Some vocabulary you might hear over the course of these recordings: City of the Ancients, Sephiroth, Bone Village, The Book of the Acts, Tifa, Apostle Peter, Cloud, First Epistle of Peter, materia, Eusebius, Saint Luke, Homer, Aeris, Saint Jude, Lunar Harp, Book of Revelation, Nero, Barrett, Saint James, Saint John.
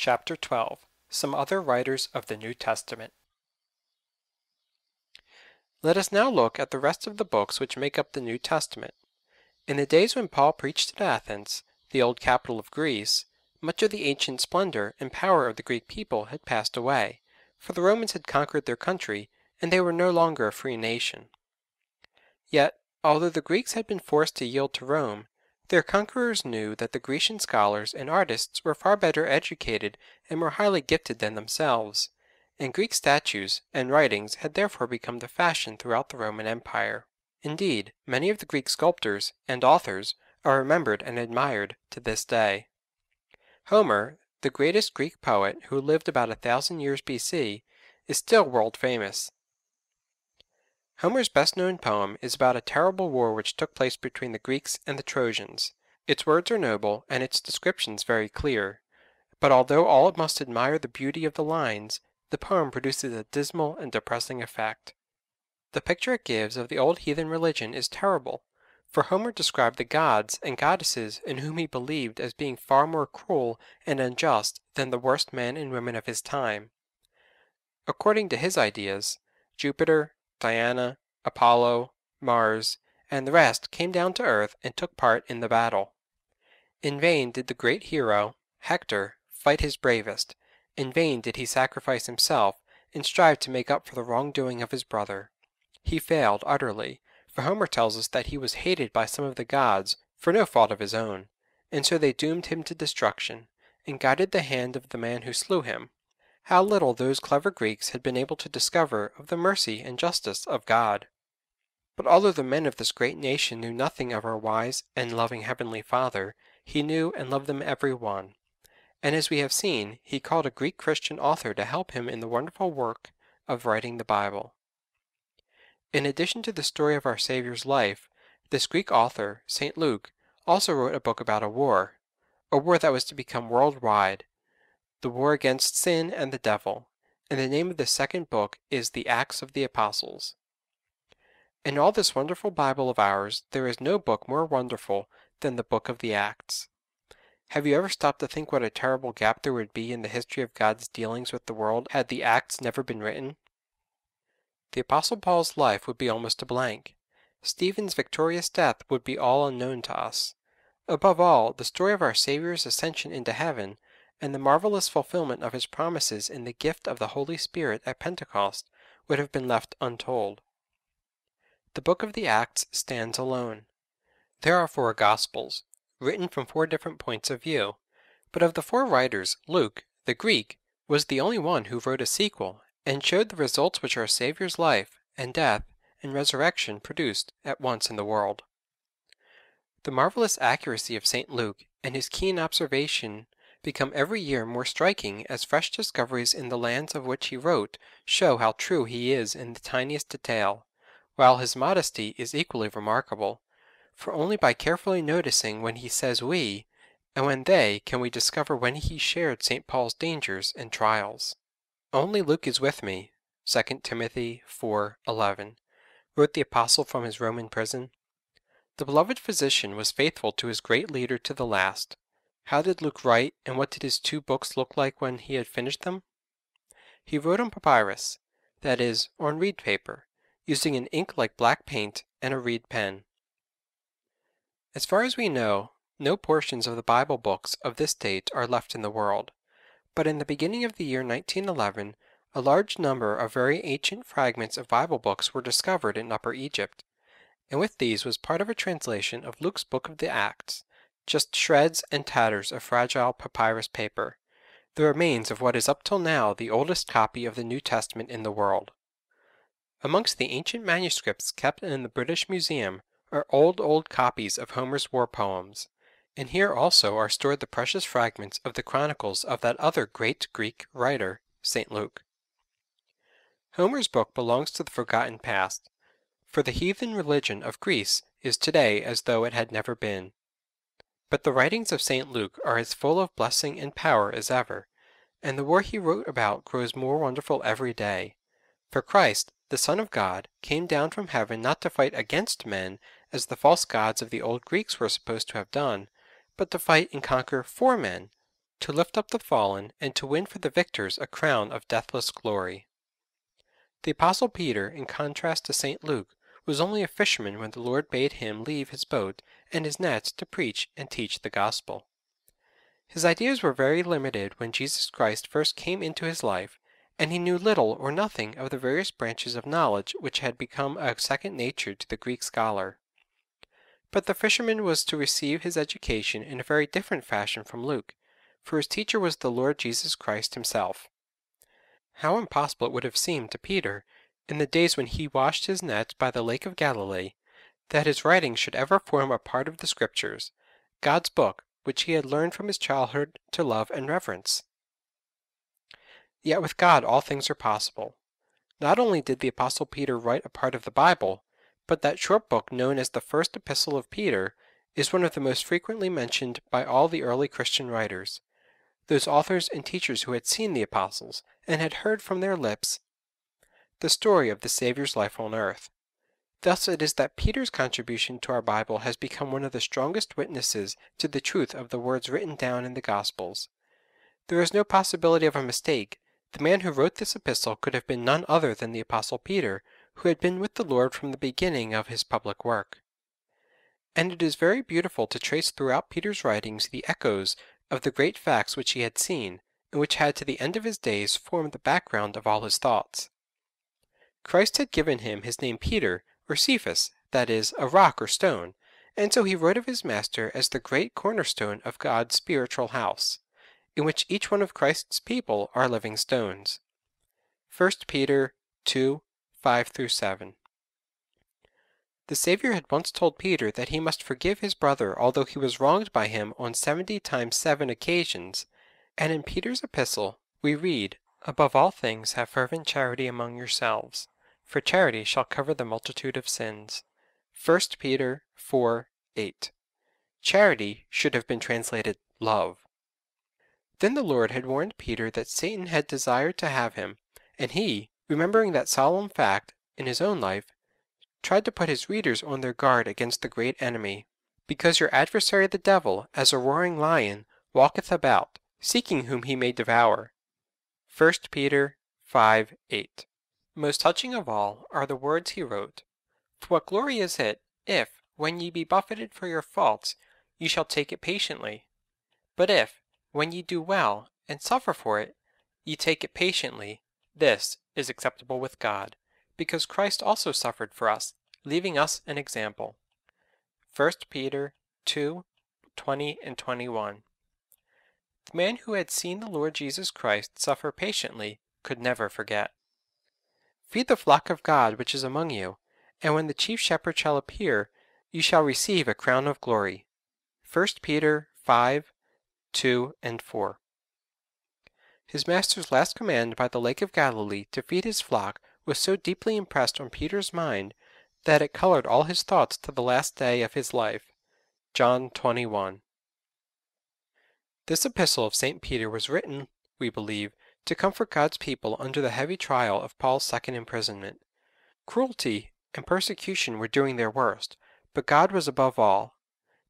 Chapter 12. Some other writers of the New Testament. Let us now look at the rest of the books which make up the New Testament. In the days when Paul preached at Athens, the old capital of Greece, much of the ancient splendor and power of the Greek people had passed away, for the Romans had conquered their country, and they were no longer a free nation. Yet, although the Greeks had been forced to yield to Rome, their conquerors knew that the Grecian scholars and artists were far better educated and more highly gifted than themselves, and Greek statues and writings had therefore become the fashion throughout the Roman Empire. Indeed, many of the Greek sculptors and authors are remembered and admired to this day. Homer, the greatest Greek poet, who lived about 1,000 years BC, is still world famous. Homer's best-known poem is about a terrible war which took place between the Greeks and the Trojans. Its words are noble, and its descriptions very clear. But although all must admire the beauty of the lines, the poem produces a dismal and depressing effect. The picture it gives of the old heathen religion is terrible, for Homer described the gods and goddesses in whom he believed as being far more cruel and unjust than the worst men and women of his time. According to his ideas, Jupiter, Diana, Apollo, Mars, and the rest came down to earth and took part in the battle. In vain did the great hero, Hector, fight his bravest. In vain did he sacrifice himself and strive to make up for the wrongdoing of his brother. He failed utterly, for Homer tells us that he was hated by some of the gods for no fault of his own, and so they doomed him to destruction, and guided the hand of the man who slew him. How little those clever Greeks had been able to discover of the mercy and justice of God! But although the men of this great nation knew nothing of our wise and loving Heavenly Father, he knew and loved them every one. And as we have seen, he called a Greek Christian author to help him in the wonderful work of writing the Bible. In addition to the story of our Savior's life, this Greek author, Saint Luke, also wrote a book about a war that was to become worldwide, the war against sin and the devil, and the name of the second book is the Acts of the Apostles. In all this wonderful Bible of ours, there is no book more wonderful than the Book of the Acts. Have you ever stopped to think what a terrible gap there would be in the history of God's dealings with the world had the Acts never been written? The Apostle Paul's life would be almost a blank. Stephen's victorious death would be all unknown to us. Above all, the story of our Savior's ascension into heaven and the marvelous fulfillment of his promises in the gift of the Holy Spirit at Pentecost would have been left untold. The Book of the Acts stands alone. There are 4 Gospels, written from 4 different points of view, but of the 4 writers, Luke, the Greek, was the only one who wrote a sequel and showed the results which our Savior's life and death and resurrection produced at once in the world. The marvelous accuracy of St. Luke and his keen observation become every year more striking as fresh discoveries in the lands of which he wrote show how true he is in the tiniest detail, while his modesty is equally remarkable, for only by carefully noticing when he says we and when they can we discover when he shared St. Paul's dangers and trials. Only Luke is with me, 2 Timothy 4:11, wrote the apostle from his Roman prison. The beloved physician was faithful to his great leader to the last. How did Luke write, and what did his 2 books look like when he had finished them? He wrote on papyrus, that is, on reed paper, using an ink like black paint and a reed pen. As far as we know, no portions of the Bible books of this date are left in the world, but in the beginning of the year 1911, a large number of very ancient fragments of Bible books were discovered in Upper Egypt, and with these was part of a translation of Luke's Book of the Acts, just shreds and tatters of fragile papyrus paper, the remains of what is up till now the oldest copy of the New Testament in the world. Amongst the ancient manuscripts kept in the British Museum are old copies of Homer's war poems, and here also are stored the precious fragments of the chronicles of that other great Greek writer, St. Luke. Homer's book belongs to the forgotten past, for the heathen religion of Greece is today as though it had never been. But the writings of St. Luke are as full of blessing and power as ever, and the war he wrote about grows more wonderful every day. For Christ, the Son of God, came down from heaven not to fight against men, as the false gods of the old Greeks were supposed to have done, but to fight and conquer for men, to lift up the fallen, and to win for the victors a crown of deathless glory. The Apostle Peter, in contrast to Saint Luke, was only a fisherman when the Lord bade him leave his boat and his nets to preach and teach the gospel. His ideas were very limited when Jesus Christ first came into his life, and he knew little or nothing of the various branches of knowledge which had become a second nature to the Greek scholar. But the fisherman was to receive his education in a very different fashion from Luke, for his teacher was the Lord Jesus Christ himself. How impossible it would have seemed to Peter, in the days when he washed his nets by the lake of Galilee, that his writings should ever form a part of the Scriptures, God's book, which he had learned from his childhood to love and reverence. Yet with God all things are possible. Not only did the Apostle Peter write a part of the Bible, but that short book known as the First Epistle of Peter is one of the most frequently mentioned by all the early Christian writers. Those authors and teachers who had seen the apostles and had heard from their lips the story of the Savior's life on earth. Thus it is that Peter's contribution to our Bible has become one of the strongest witnesses to the truth of the words written down in the Gospels. There is no possibility of a mistake. The man who wrote this epistle could have been none other than the Apostle Peter, who had been with the Lord from the beginning of his public work. And it is very beautiful to trace throughout Peter's writings the echoes of the great facts which he had seen, and which had to the end of his days formed the background of all his thoughts. Christ had given him his name Peter, or Cephas, that is, a rock or stone, and so he wrote of his master as the great cornerstone of God's spiritual house, in which each one of Christ's people are living stones. 1 Peter 2:5-7. The Savior had once told Peter that he must forgive his brother although he was wronged by him on 70 times 7 occasions, and in Peter's epistle we read, "Above all things have fervent charity among yourselves, for charity shall cover the multitude of sins." 1 Peter 4:8. Charity should have been translated love. Then the Lord had warned Peter that Satan had desired to have him, and he, remembering that solemn fact in his own life, tried to put his readers on their guard against the great enemy. "Because your adversary the devil, as a roaring lion, walketh about, seeking whom he may devour." 1 Peter 5:8. Most touching of all are the words he wrote, "For what glory is it, if, when ye be buffeted for your faults, ye shall take it patiently? But if, when ye do well, and suffer for it, ye take it patiently, this is acceptable with God, because Christ also suffered for us, leaving us an example." 1 Peter 2:20-21. The man who had seen the Lord Jesus Christ suffer patiently could never forget. "Feed the flock of God which is among you, and when the chief shepherd shall appear, you shall receive a crown of glory." 1 Peter 5:2-4. His master's last command by the Lake of Galilee to feed his flock was so deeply impressed on Peter's mind that it colored all his thoughts to the last day of his life. John 21. This epistle of St. Peter was written, we believe, to comfort God's people under the heavy trial of Paul's second imprisonment. Cruelty and persecution were doing their worst, but God was above all.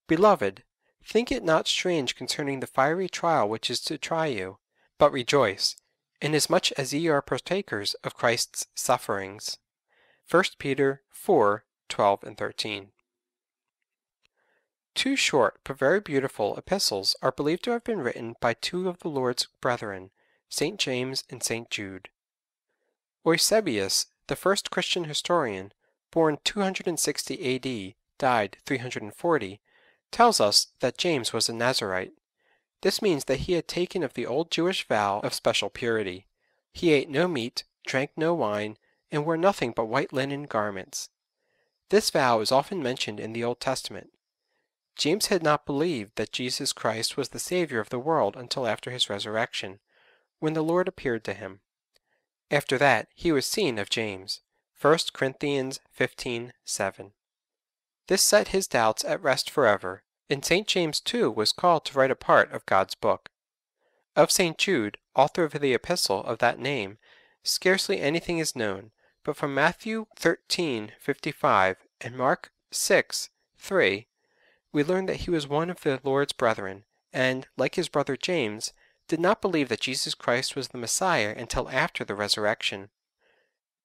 "Beloved, think it not strange concerning the fiery trial which is to try you, but rejoice, inasmuch as ye are partakers of Christ's sufferings." 1 Peter 4:12-13. Two short but very beautiful epistles are believed to have been written by two of the Lord's brethren, Saint James and Saint Jude. Eusebius, the first Christian historian, born 260 A.D., died 340, tells us that James was a Nazarite. This means that he had taken of the old Jewish vow of special purity. He ate no meat, drank no wine, and wore nothing but white linen garments. This vow is often mentioned in the Old Testament. James had not believed that Jesus Christ was the Savior of the world until after his resurrection, when the Lord appeared to him. After that, he was seen of James. 1 Corinthians 15:7. This set his doubts at rest forever, and St. James too was called to write a part of God's book. Of St. Jude, author of the epistle of that name, scarcely anything is known, but from Matthew 13:55 and Mark 6:3, we learn that he was one of the Lord's brethren, and, like his brother James, did not believe that Jesus Christ was the Messiah until after the resurrection.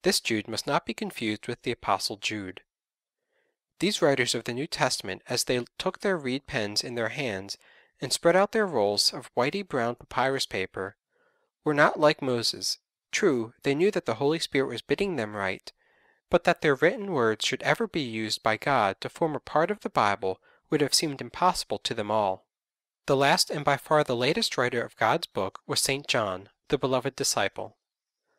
This Jude must not be confused with the Apostle Jude. These writers of the New Testament, as they took their reed pens in their hands and spread out their rolls of whitey-brown papyrus paper, were not like Moses. True, they knew that the Holy Spirit was bidding them write, but that their written words should ever be used by God to form a part of the Bible would have seemed impossible to them all. The last and by far the latest writer of God's book was Saint John, the beloved disciple.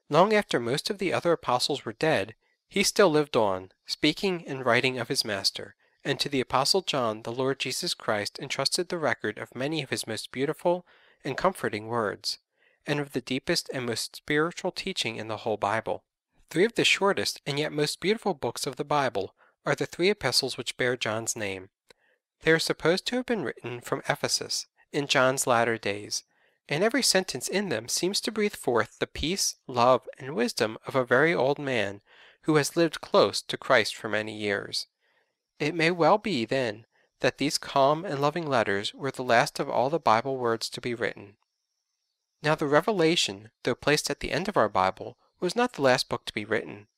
Long after most of the other apostles were dead, he still lived on, speaking and writing of his Master, and to the Apostle John the Lord Jesus Christ entrusted the record of many of his most beautiful and comforting words, and of the deepest and most spiritual teaching in the whole Bible. Three of the shortest and yet most beautiful books of the Bible are the three epistles which bear John's name. They are supposed to have been written from Ephesus, in John's latter days, and every sentence in them seems to breathe forth the peace, love, and wisdom of a very old man who has lived close to Christ for many years. It may well be, then, that these calm and loving letters were the last of all the Bible words to be written. Now the Revelation, though placed at the end of our Bible, was not the last book to be written.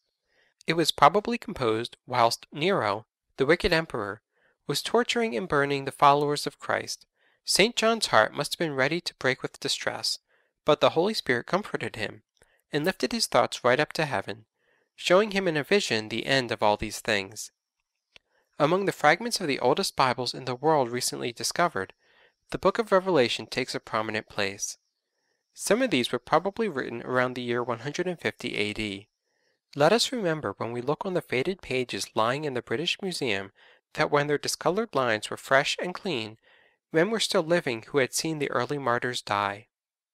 It was probably composed whilst Nero, the wicked emperor, was torturing and burning the followers of Christ. St. John's heart must have been ready to break with distress, but the Holy Spirit comforted him, and lifted his thoughts right up to heaven, showing him in a vision the end of all these things. Among the fragments of the oldest Bibles in the world recently discovered, the Book of Revelation takes a prominent place. Some of these were probably written around the year 150 AD. Let us remember when we look on the faded pages lying in the British Museum that when their discolored lines were fresh and clean, men were still living who had seen the early martyrs die.